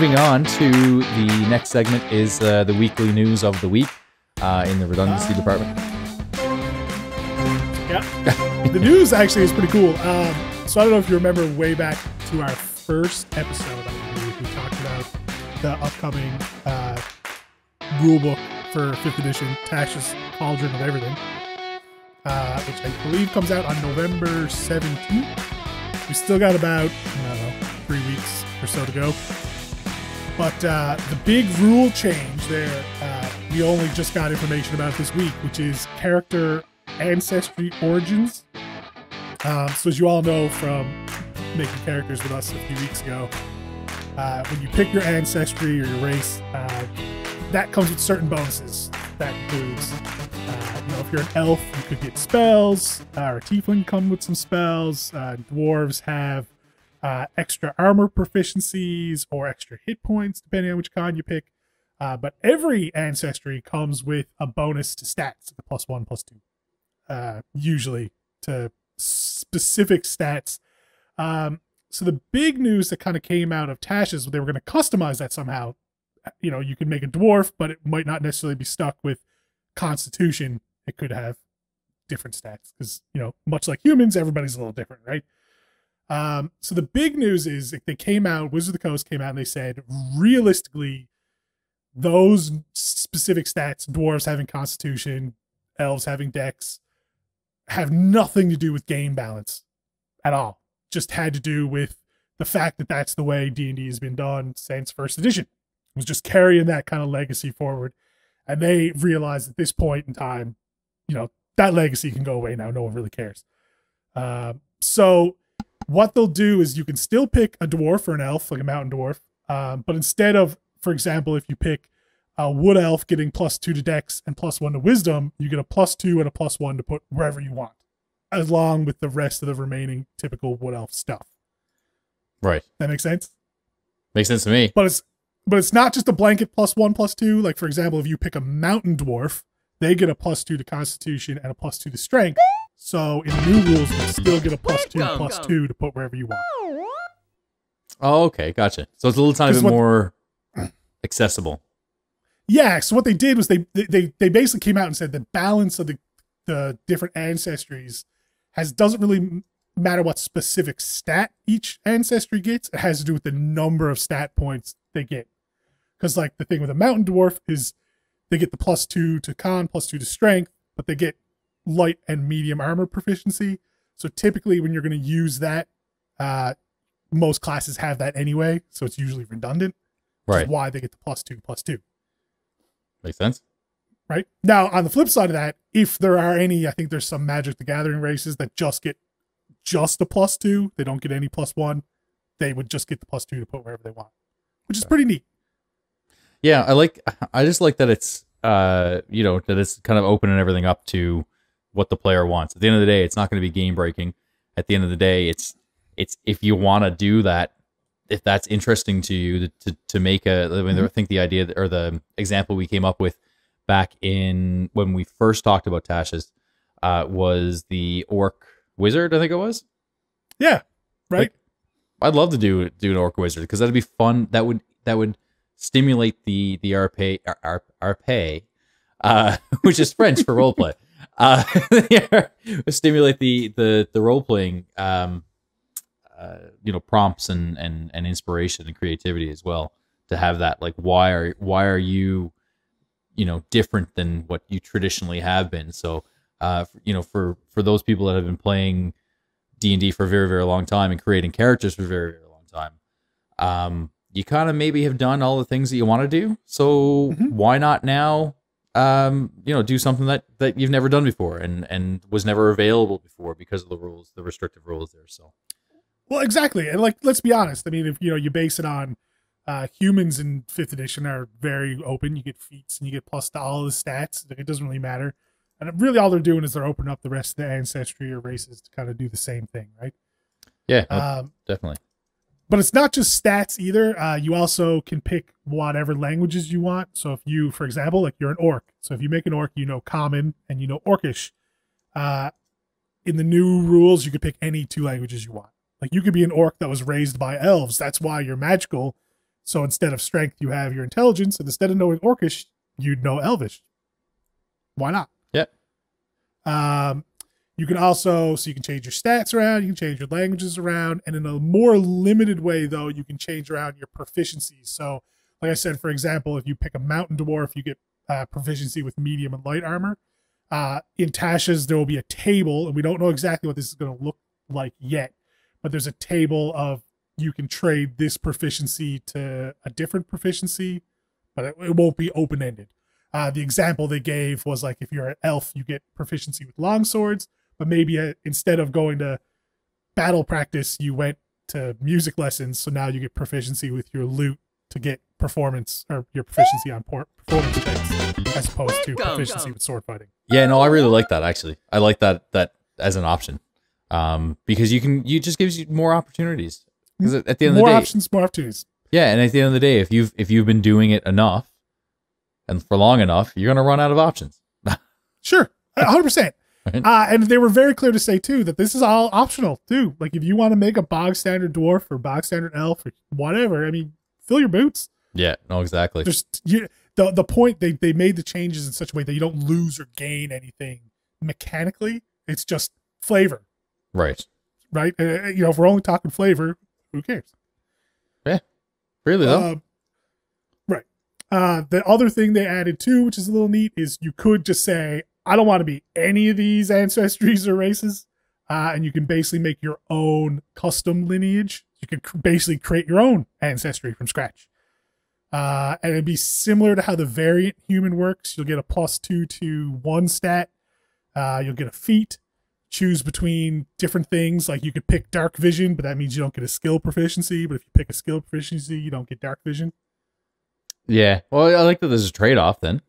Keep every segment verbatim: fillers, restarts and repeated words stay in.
moving on to the next segment is uh, the weekly news of the week uh, in the redundancy uh, department. Yeah. The news actually is pretty cool. Um, so I don't know if you remember way back to our first episode, I believe we talked about the upcoming uh, rulebook for fifth edition, Tasha's Cauldron of Everything, uh, which I believe comes out on November seventeenth. We still got about, I don't know, three weeks or so to go. But uh, the big rule change there, uh, we only just got information about this week, which is character ancestry origins. Um, so as you all know from making characters with us a few weeks ago, uh, when you pick your ancestry or your race, uh, that comes with certain bonuses. That includes, uh, you know, if you're an elf, you could get spells. Uh, our tiefling come with some spells. Uh, dwarves have uh, extra armor proficiencies or extra hit points, depending on which con you pick. Uh, but every ancestry comes with a bonus to stats, the plus one, plus two, uh, usually to specific stats. Um, so the big news that kind of came out of Tasha's, they were going to customize that somehow. You know, you can make a dwarf, but it might not necessarily be stuck with constitution. It could have different stats because, you know, much like humans, everybody's a little different, right? Um, so the big news is they came out, Wizards of the Coast came out and they said, realistically, those specific stats, dwarves having constitution, elves having dex, have nothing to do with game balance at all. Just had to do with the fact that that's the way D and D has been done since first edition. Was just carrying that kind of legacy forward, and they realized at this point in time, you know, that legacy can go away now. No one really cares. Um, so what they'll do is you can still pick a dwarf or an elf, like a mountain dwarf, um, but instead of, for example, if you pick a wood elf getting plus two to dex and plus one to wisdom, you get a plus two and a plus one to put wherever you want, along with the rest of the remaining typical wood elf stuff. Right. That makes sense? Makes sense to me. But it's But it's not just a blanket plus one, plus two. Like, for example, if you pick a mountain dwarf, they get a plus two to constitution and a plus two to strength. So in new rules, you still get a plus two, plus two to put wherever you want. Oh, okay. Gotcha. So it's a little tiny bit what, more accessible. Yeah. So what they did was they, they, they basically came out and said the balance of the, the different ancestries has doesn't really matter what specific stat each ancestry gets. It has to do with the number of stat points they get. Because, like, the thing with a mountain dwarf is they get the plus two to con, plus two to strength, but they get light and medium armor proficiency. So typically when you're going to use that, uh, most classes have that anyway, so it's usually redundant. Right. Which is why they get the plus two, plus two. Makes sense. Right? Now, on the flip side of that, if there are any, I think there's some Magic the Gathering races that just get just a plus two. They don't get any plus one. They would just get the plus two to put wherever they want, which is pretty neat. Yeah, I like. I just like that it's, uh, you know, that it's kind of opening everything up to what the player wants. At the end of the day, it's not going to be game breaking. At the end of the day, it's it's if you want to do that, if that's interesting to you, to to make a. I mean, mm-hmm. I think the idea that, or the example we came up with back in when we first talked about Tasha's uh, was the orc wizard. I think it was. Yeah. Right. Like, I'd love to do do an orc wizard because that'd be fun. That would that would stimulate the the R P R, R, R P, uh, which is French for role play. Uh, yeah, stimulate the the the role playing, um, uh, you know, prompts and and and inspiration and creativity as well. To have that, like, why are why are you, you know, different than what you traditionally have been? So, uh, you know, for for those people that have been playing D and D for a very, very long time and creating characters for a very, very long time, um, you kind of maybe have done all the things that you want to do. So mm-hmm. why not now, um, you know, do something that, that you've never done before and, and was never available before because of the rules, the restrictive rules there. So, well, exactly. And, like, let's be honest. I mean, if, you know, you base it on uh, humans in fifth edition are very open. You get feats and you get plus to all the stats. It doesn't really matter. And really all they're doing is they're opening up the rest of the ancestry or races to kind of do the same thing, right? Yeah, um, definitely. But it's not just stats either. Uh, you also can pick whatever languages you want. So if you, for example, like, you're an orc. So if you make an orc, you know Common and you know Orcish. Uh, in the new rules, you could pick any two languages you want. Like, you could be an orc that was raised by elves. That's why you're magical. So instead of strength, you have your intelligence, and instead of knowing Orcish, you'd know Elvish. Why not? Yeah. Um, you can also, so you can change your stats around, you can change your languages around, and in a more limited way, though, you can change around your proficiencies. So, like I said, for example, if you pick a mountain dwarf, you get uh, proficiency with medium and light armor. Uh, in Tasha's, there will be a table, and we don't know exactly what this is going to look like yet, but there's a table of you can trade this proficiency to a different proficiency, but it, it won't be open-ended. Uh, the example they gave was like, if you're an elf, you get proficiency with longswords, but maybe a, instead of going to battle practice, you went to music lessons, so now you get proficiency with your lute to get performance, or your proficiency on por performance effects, as opposed to proficiency go, go. with sword fighting. Yeah, no, I really like that, actually. I like that that as an option, um, because you can, you just gives you more opportunities. Because at the end of the day, more options, more opportunities. Yeah, and at the end of the day, if you've if you've been doing it enough, and for long enough, you're gonna run out of options. Sure, one hundred percent. Right? Uh, and they were very clear to say too that this is all optional too. Like if you want to make a bog standard dwarf or bog standard elf or whatever, I mean, fill your boots. Yeah, no, exactly. There's you, the the point they they made the changes in such a way that you don't lose or gain anything mechanically. It's just flavor. Right. Right. Uh, you know, if we're only talking flavor. Who cares? Yeah, really though. Uh, right. Uh, the other thing they added too, which is a little neat, is you could just say, I don't want to be any of these ancestries or races. Uh, and you can basically make your own custom lineage. You can cr basically create your own ancestry from scratch. Uh, and it'd be similar to how the variant human works. You'll get a plus two to one stat. Uh, you'll get a feat. Choose between different things, like you could pick dark vision, but that means you don't get a skill proficiency. But if you pick a skill proficiency, you don't get dark vision. Yeah, well, I like that there's a trade-off then.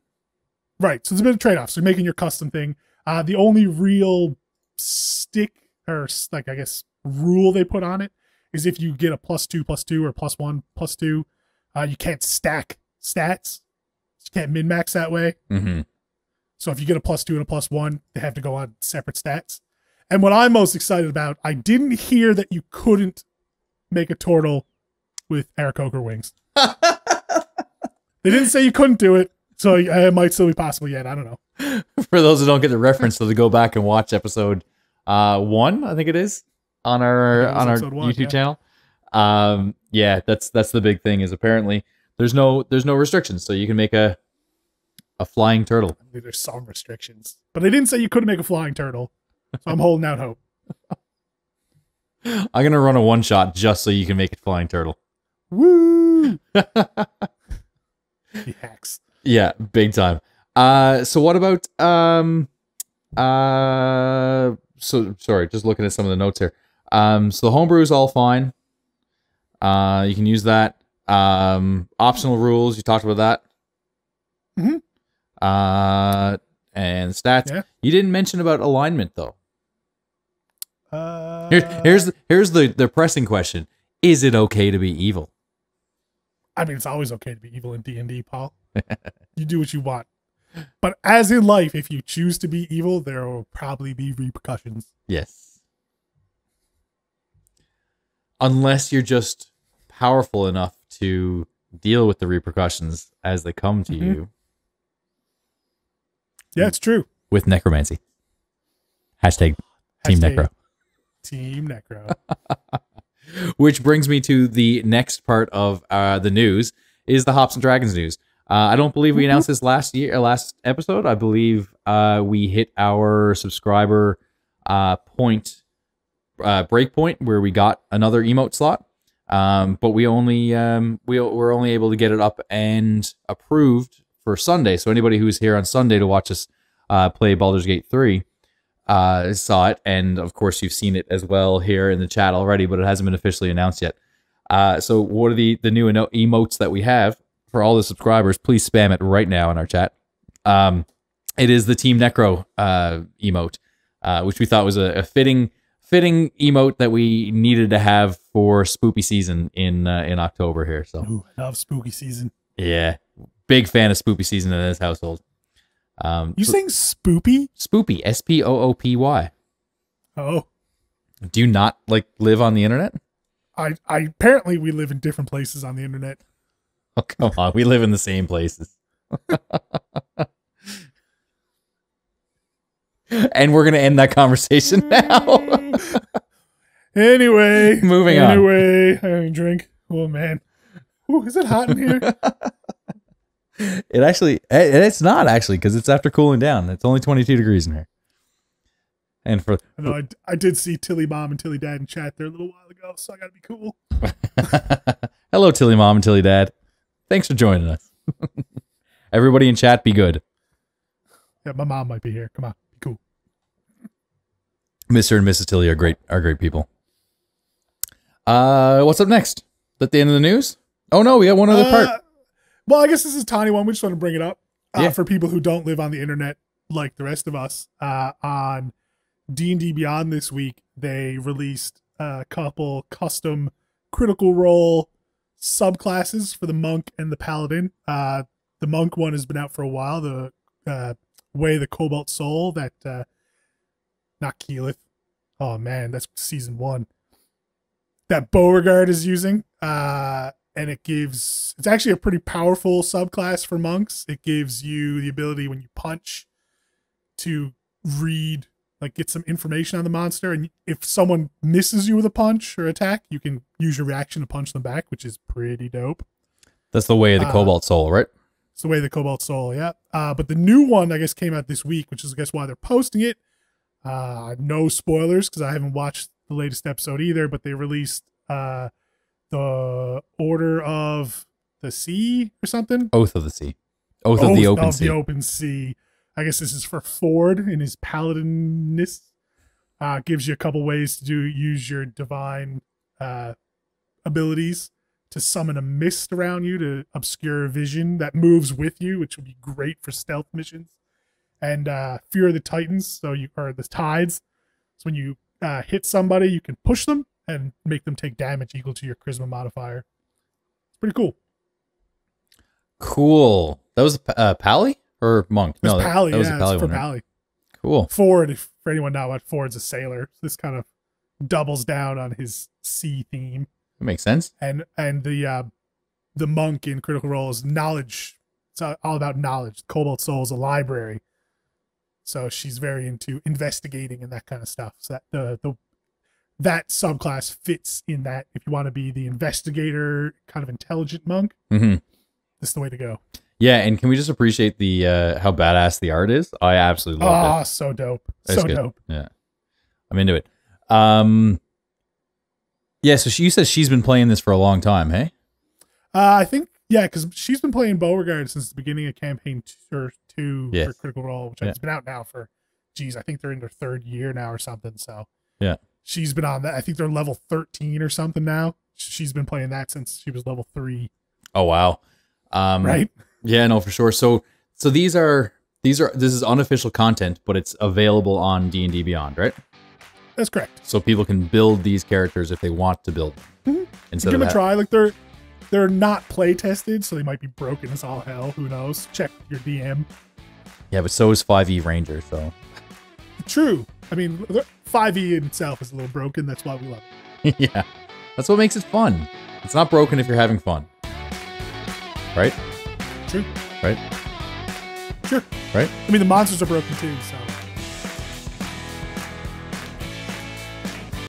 Right, so there's a bit of trade-off. So you're making your custom thing. Uh, the only real stick, or like I guess rule they put on it, is if you get a plus two, plus two, or plus one, plus two, uh, you can't stack stats. You can't min-max that way. Mm-hmm. So if you get a plus two and a plus one, they have to go on separate stats. And what I'm most excited about, I didn't hear that you couldn't make a turtle with Aarakocra wings. They didn't say you couldn't do it, so it might still be possible yet. I don't know. For those who don't get the reference, so to go back and watch episode uh, one, I think it is, on our on our one, YouTube yeah. channel. Um, yeah, that's that's the big thing. Is apparently there's no there's no restrictions, so you can make a a flying turtle. I mean, there's some restrictions, but they didn't say you couldn't make a flying turtle. So I'm holding out hope. I'm going to run a one shot just so you can make it flying turtle. Woo! He hacks. Yeah, big time. Uh, so what about, um, uh, so sorry, just looking at some of the notes here. Um, so the homebrew is all fine. Uh, you can use that. Um, optional rules. You talked about that. Mm-hmm. Uh, and stats. Yeah. You didn't mention about alignment though. Uh, Here, here's the, here's the the pressing question: is it okay to be evil? I mean, it's always okay to be evil in D and D, Paul. You do what you want, but as in life, if you choose to be evil, there will probably be repercussions. Yes, unless you're just powerful enough to deal with the repercussions as they come to mm-hmm. you. Yeah, it's true. With necromancy. Hashtag, Hashtag Team Necro. Team Necro. Which brings me to the next part of uh, the news, is the Hops and Dragons news. Uh, I don't believe we mm-hmm. announced this last year, last episode. I believe uh, we hit our subscriber uh, point uh, breakpoint where we got another emote slot, um, but we only um, we were only able to get it up and approved for Sunday. So anybody who's here on Sunday to watch us uh, play Baldur's Gate three uh, saw it. And of course you've seen it as well here in the chat already, but it hasn't been officially announced yet. Uh, so what are the, the new emotes that we have for all the subscribers? Please spam it right now in our chat. Um, it is the Team Necro uh, emote, uh, which we thought was a, a fitting fitting emote that we needed to have for spooky season in, uh, in October here. So Ooh, I love spooky season. Yeah. Big fan of spoopy season in this household. Um, you saying spoopy? Spoopy, S P O O P Y. Oh. Do you not like live on the internet? I, I apparently we live in different places on the internet. Oh, come on. We live in the same places. And we're going to end that conversation now. Anyway. Moving anyway, on. Anyway, I drink. Oh, man. Ooh, is it hot in here? It actually, it, it's not actually, because it's after cooling down. It's only twenty-two degrees in here. And for I know I, I did see Tilly Mom and Tilly Dad in chat there a little while ago, so I gotta be cool. Hello, Tilly Mom and Tilly Dad. Thanks for joining us. Everybody in chat, be good. Yeah, my mom might be here. Come on, be cool. Mister and Missus Tilly are great. Are great people. Uh, what's up next? At the end of the news? Oh no, we got one other uh, part. Well, I guess this is a tiny one. We just want to bring it up uh, yeah. for people who don't live on the internet like the rest of us. Uh, on D and D Beyond this week, they released a couple custom Critical Role subclasses for the monk and the paladin. Uh, the monk one has been out for a while. The uh, Way of the Cobalt Soul that uh, not Keyleth. Oh man, that's season one. That Beauregard is using. Uh, and it gives, it's actually a pretty powerful subclass for monks. It gives you the ability when you punch to read, like get some information on the monster. And if someone misses you with a punch or attack, you can use your reaction to punch them back, which is pretty dope. That's the Way of the uh, Cobalt Soul, right? It's the Way of the Cobalt Soul. Yeah. Uh, but the new one, I guess, came out this week, which is I guess why they're posting it. Uh, no spoilers, cause I haven't watched the latest episode either, but they released, uh, the Order of the Sea or something. Oath of the Sea. Oath, Oath of the Open of Sea. Oath of the Open Sea. I guess this is for Ford and his paladiness. Uh, gives you a couple ways to do use your divine uh, abilities to summon a mist around you to obscure vision that moves with you, which would be great for stealth missions. And uh, Fear of the Titans, so you or the Tides. So when you uh, hit somebody, you can push them and make them take damage equal to your charisma modifier. It's pretty cool. Cool. That was uh, Pally or Monk? No, that, Pally, that was yeah, a Pally it's one, for Pally. Right? Cool. Ford, if, for anyone not what Ford's a sailor. This kind of doubles down on his sea theme. That makes sense. And and the uh, the monk in Critical Role is knowledge. It's all about knowledge. Cobalt Soul is a library, so she's very into investigating and that kind of stuff. So that the the that subclass fits in that if you want to be the investigator, kind of intelligent monk, mm-hmm. This is the way to go. Yeah, and can we just appreciate the uh, how badass the art is? I absolutely love oh, it. Oh, so dope. That's so good. Dope. Yeah, I'm into it. Um, yeah, so she, you said she's been playing this for a long time, hey? Uh, I think, yeah, because she's been playing Beauregard since the beginning of campaign two, or two yes. for Critical Role, which yeah. has been out now for, geez, I think they're in their third year now or something, so. Yeah. She's been on that. I think they're level thirteen or something now. She's been playing that since she was level three. Oh wow. Um, right. Yeah, no, for sure. So, so these are, these are, this is unofficial content, but it's available on D and D Beyond, right? That's correct. So people can build these characters if they want to build them. Mm-hmm. Give them a try. Like they're, they're not play tested. So they might be broken as all hell. Who knows? Check your D M. Yeah. But so is five E Ranger. So true. I mean, five E in itself is a little broken. That's why we love it. Yeah. That's what makes it fun. It's not broken if you're having fun. Right? True. Right? Sure. Right? I mean, the monsters are broken too, so.